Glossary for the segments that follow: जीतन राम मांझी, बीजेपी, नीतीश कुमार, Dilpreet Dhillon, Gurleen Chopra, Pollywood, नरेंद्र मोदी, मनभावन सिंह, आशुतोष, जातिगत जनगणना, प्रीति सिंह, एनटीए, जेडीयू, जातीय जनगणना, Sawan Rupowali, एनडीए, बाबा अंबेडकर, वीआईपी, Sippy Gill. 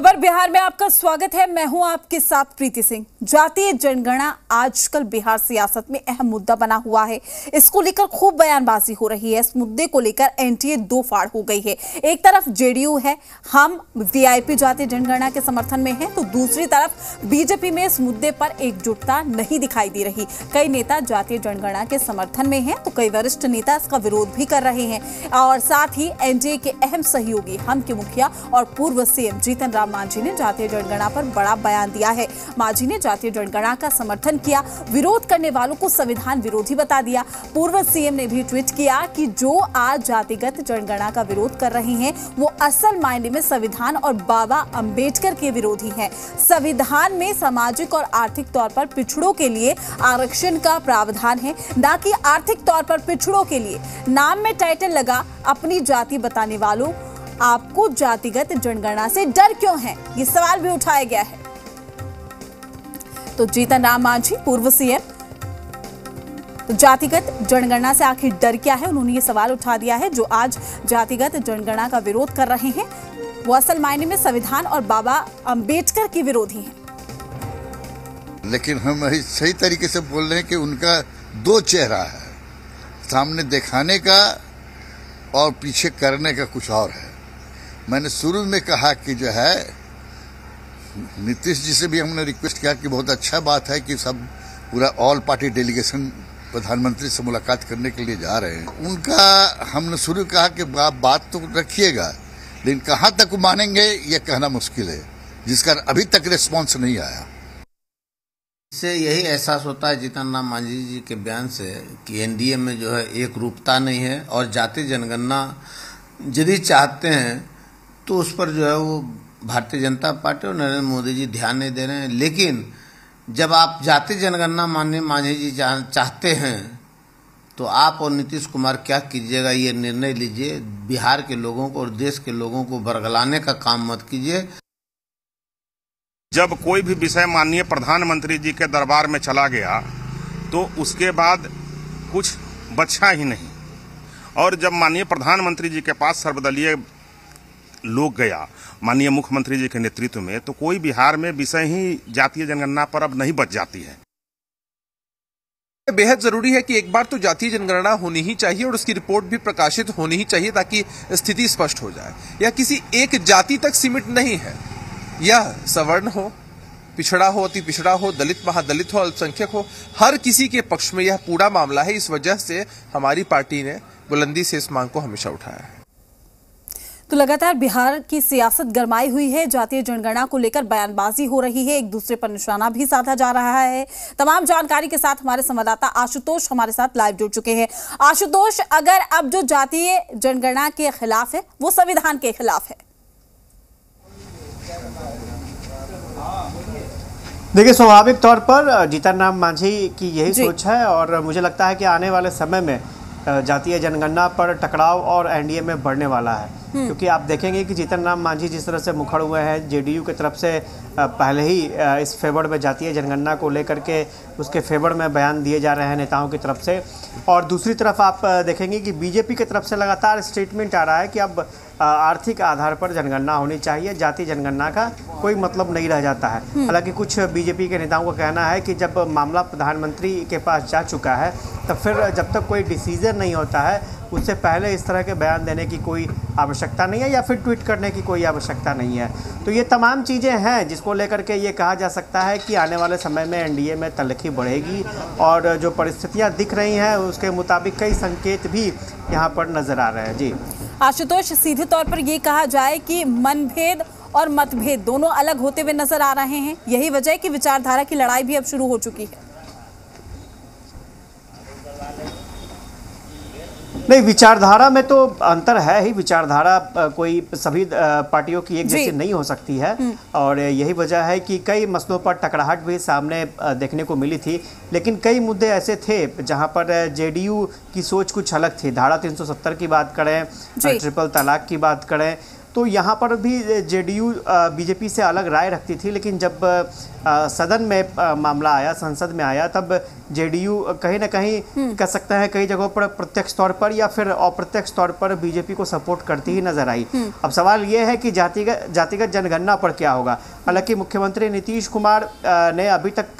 खबर बिहार में आपका स्वागत है। मैं हूं आपके साथ प्रीति सिंह। जातीय जनगणना आजकल बिहार सियासत में अहम मुद्दा बना हुआ है। इसको लेकर खूब बयानबाजी हो रही है। इस मुद्दे को लेकर एनटीए दो फाड़ हो गई है। एक तरफ जेडीयू है, हम वीआईपी जातीय जनगणना के समर्थन में हैं, तो दूसरी तरफ बीजेपी में इस मुद्दे पर एकजुटता नहीं दिखाई दे रही। कई नेता जातीय जनगणना के समर्थन में है तो कई वरिष्ठ नेता इसका विरोध भी कर रहे हैं। और साथ ही एनटीए के अहम सहयोगी हम के मुखिया और पूर्व सीएम जीतन राम मांझी ने जातीय जनगणना पर बड़ा बयान दिया है। मांझी ने जातीय जनगणना का समर्थन किया, विरोध करने वालों को संविधान विरोधी बता दिया। पूर्व सीएम ने भी ट्वीट किया कि जो आज जातिगत जनगणना का विरोध कर रहे हैं वो असल मायने में संविधान और बाबा अंबेडकर के विरोधी हैं। संविधान में सामाजिक और आर्थिक तौर पर पिछड़ों के लिए आरक्षण का प्रावधान है, न कि आर्थिक तौर पर पिछड़ों के लिए। नाम में टाइटल लगा अपनी जाति बताने वालों आपको जातिगत जनगणना से डर क्यों है, ये सवाल भी उठाया गया है। तो जीतन राम मांझी पूर्व सीएम, तो जातिगत जनगणना से आखिर डर क्या है, उन्होंने ये सवाल उठा दिया है। जो आज जातिगत जनगणना का विरोध कर रहे हैं वो असल मायने में संविधान और बाबा अंबेडकर के विरोधी हैं। लेकिन हम सही तरीके से बोल रहे हैं कि उनका दो चेहरा है, सामने दिखाने का और पीछे करने का कुछ और है। मैंने शुरू में कहा कि जो है नीतीश जी से भी हमने रिक्वेस्ट किया कि बहुत अच्छा बात है कि सब पूरा ऑल पार्टी डेलीगेशन प्रधानमंत्री से मुलाकात करने के लिए जा रहे हैं। उनका हमने शुरू कहा कि आप बात तो रखिएगा, लेकिन कहाँ तक मानेंगे ये कहना मुश्किल है, जिसका अभी तक रिस्पॉन्स नहीं आया। इससे यही एहसास होता है जीतन राम मांझी जी के बयान से कि एनडीए में जो है एक रूपता नहीं है, और जातीय जनगणना यदि चाहते हैं तो उस पर जो है वो भारतीय जनता पार्टी और नरेंद्र मोदी जी ध्यान नहीं दे रहे हैं। लेकिन जब आप जातीय जनगणना माननीय मांझी जी चाहते हैं तो आप और नीतीश कुमार क्या कीजिएगा, ये निर्णय लीजिए। बिहार के लोगों को और देश के लोगों को बरगलाने का काम मत कीजिए। जब कोई भी विषय माननीय प्रधानमंत्री जी के दरबार में चला गया तो उसके बाद कुछ बचा ही नहीं, और जब माननीय प्रधानमंत्री जी के पास सर्वदलीय लोग गया माननीय मुख्यमंत्री जी के नेतृत्व में, तो कोई बिहार में विषय ही जातीय जनगणना पर अब नहीं बच जाती है। बेहद जरूरी है कि एक बार तो जातीय जनगणना होनी ही चाहिए और उसकी रिपोर्ट भी प्रकाशित होनी ही चाहिए ताकि स्थिति स्पष्ट हो जाए। या किसी एक जाति तक सीमित नहीं है, यह सवर्ण हो, पिछड़ा हो, अति पिछड़ा हो, दलित महादलित हो, अल्पसंख्यक हो, हर किसी के पक्ष में यह पूरा मामला है। इस वजह से हमारी पार्टी ने बुलंदी से इस मांग को हमेशा उठाया है। तो लगातार बिहार की सियासत गरमाई हुई है। जातीय जनगणना को लेकर बयानबाजी हो रही है, एक दूसरे पर निशाना भी साधा जा रहा है। तमाम जानकारी के साथ हमारे संवाददाता आशुतोष हमारे साथ लाइव जुड़ चुके हैं। आशुतोष, अगर अब जो जातीय जनगणना के खिलाफ है वो संविधान के खिलाफ है। देखिए, स्वाभाविक तौर पर जीतन राम मांझी की यही सोच है, और मुझे लगता है कि आने वाले समय में जातीय जनगणना पर टकराव और एनडीए में बढ़ने वाला है, क्योंकि आप देखेंगे कि जीतन राम मांझी जिस तरह से मुखर हुए हैं, जेडीयू की तरफ से पहले ही इस फेवर में जातीय जनगणना को लेकर के उसके फेवर में बयान दिए जा रहे हैं नेताओं की तरफ से, और दूसरी तरफ आप देखेंगे कि बीजेपी की तरफ से लगातार स्टेटमेंट आ रहा है कि अब आर्थिक आधार पर जनगणना होनी चाहिए, जातीय जनगणना का कोई मतलब नहीं रह जाता है। हालांकि कुछ बीजेपी के नेताओं का कहना है कि जब मामला प्रधानमंत्री के पास जा चुका है तब फिर जब तक कोई डिसीजन नहीं होता है उससे पहले इस तरह के बयान देने की कोई आवश्यकता नहीं है या फिर ट्वीट करने की कोई आवश्यकता नहीं है। तो ये तमाम चीज़ें हैं जिसको लेकर के ये कहा जा सकता है कि आने वाले समय में एनडीए में तल्लखी बढ़ेगी, और जो परिस्थितियाँ दिख रही हैं उसके मुताबिक कई संकेत भी यहाँ पर नज़र आ रहे हैं। जी आशुतोष, सीधे तौर पर ये कहा जाए कि मनभेद और मतभेद दोनों अलग होते हुए नजर आ रहे हैं, यही वजह है कि विचारधारा की लड़ाई भी अब शुरू हो चुकी है। नहीं, विचारधारा में तो अंतर है ही, विचारधारा कोई सभी पार्टियों की एक जैसी नहीं हो सकती है, और यही वजह है कि कई मसलों पर टकराहट भी सामने देखने को मिली थी। लेकिन कई मुद्दे ऐसे थे जहां पर जेडीयू की सोच कुछ अलग थी। धारा 370 की बात करें, ट्रिपल तलाक की बात करें, तो यहाँ पर भी जेडीयू बीजेपी से अलग राय रखती थी। लेकिन जब सदन में मामला आया, संसद में आया, तब जेडीयू कहीं ना कहीं कह सकता है कई जगहों पर प्रत्यक्ष तौर पर या फिर अप्रत्यक्ष तौर पर बीजेपी को सपोर्ट करती ही नजर आई। अब सवाल यह है कि जातिगत जनगणना पर क्या होगा। हालांकि मुख्यमंत्री नीतीश कुमार ने अभी तक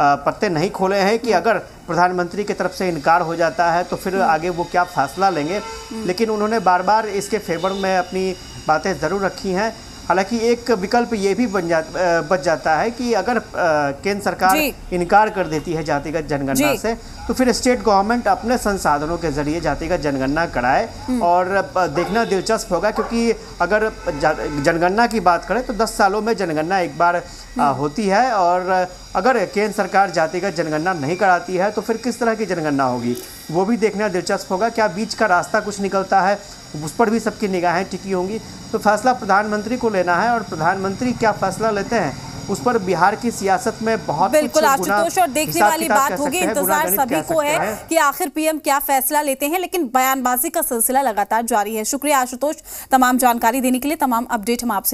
पत्ते नहीं खोले हैं कि अगर प्रधानमंत्री की तरफ से इनकार हो जाता है तो फिर आगे वो क्या फैसला लेंगे, लेकिन उन्होंने बार बार इसके फेवर में अपनी बातें ज़रूर रखी हैं। हालांकि एक विकल्प ये भी बच जाता है कि अगर केंद्र सरकार इनकार कर देती है जातिगत जनगणना से तो फिर स्टेट गवर्नमेंट अपने संसाधनों के जरिए जातिगत जनगणना कराए, और देखना दिलचस्प होगा क्योंकि अगर जनगणना की बात करें तो 10 सालों में जनगणना एक बार होती है, और अगर केंद्र सरकार जातिगत जनगणना नहीं कराती है तो फिर किस तरह की जनगणना होगी वो भी देखना दिलचस्प होगा। क्या बीच का रास्ता कुछ निकलता है, उस पर भी सबकी निगाहें टिकी होंगी। तो फैसला प्रधानमंत्री को लेना है और प्रधानमंत्री क्या फैसला लेते हैं उस पर बिहार की सियासत में बहुत बिल्कुल आशुतोष और देखने वाली बात होगी। इंतजार सभी को है कि आखिर पीएम क्या फैसला लेते हैं, लेकिन बयानबाजी का सिलसिला लगातार जारी है। शुक्रिया आशुतोष तमाम जानकारी देने के लिए, तमाम अपडेट हम आपसे